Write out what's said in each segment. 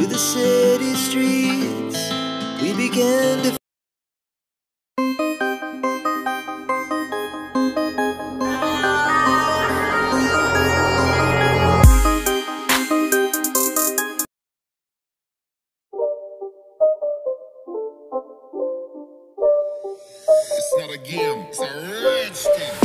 to the city streets, we began to It's not a game, it's a rage game.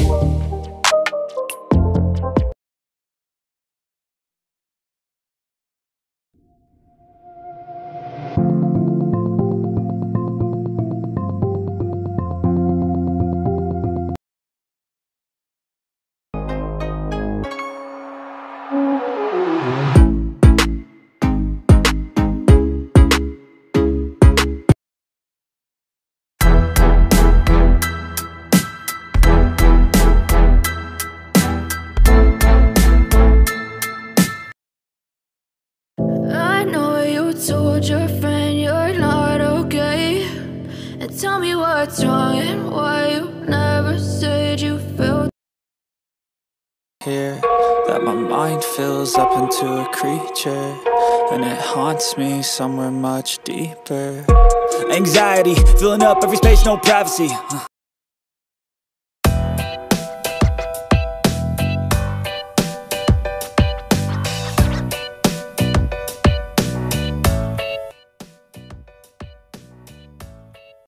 Told your friend you're not okay, and tell me what's wrong and why you never said you felt here. That my mind fills up into a creature, and it haunts me somewhere much deeper. Anxiety filling up every space, no privacy.